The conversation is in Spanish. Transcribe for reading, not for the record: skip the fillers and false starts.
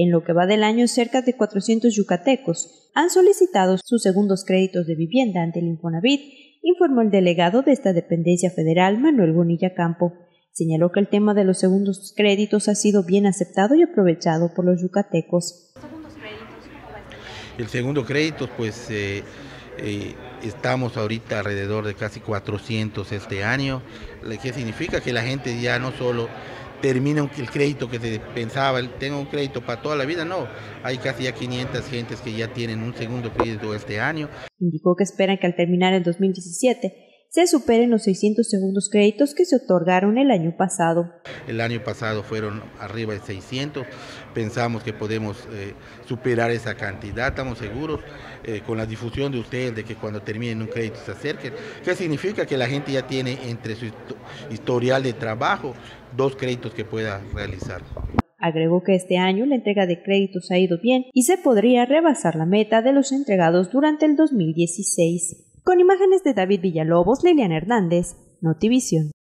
En lo que va del año, cerca de 400 yucatecos han solicitado sus segundos créditos de vivienda ante el Infonavit, informó el delegado de esta dependencia federal, Manuel Bonilla Campo. Señaló que el tema de los segundos créditos ha sido bien aceptado y aprovechado por los yucatecos. El segundo crédito, pues estamos ahorita alrededor de casi 400 este año, lo que significa que la gente ya no solo termina el crédito que se pensaba, tengo un crédito para toda la vida, no, hay casi ya 500 gentes que ya tienen un segundo crédito este año. Indicó que esperan que al terminar el 2017 se superen los 600 segundos créditos que se otorgaron el año pasado. El año pasado fueron arriba de 600, pensamos que podemos superar esa cantidad, estamos seguros con la difusión de ustedes de que cuando terminen un crédito se acerquen. ¿Qué significa? Que la gente ya tiene entre su historial de trabajo dos créditos que pueda realizar. Agregó que este año la entrega de créditos ha ido bien y se podría rebasar la meta de los entregados durante el 2016. Con imágenes de David Villalobos, Lilian Hernández, Notivision.